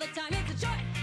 all the time. It's a choice.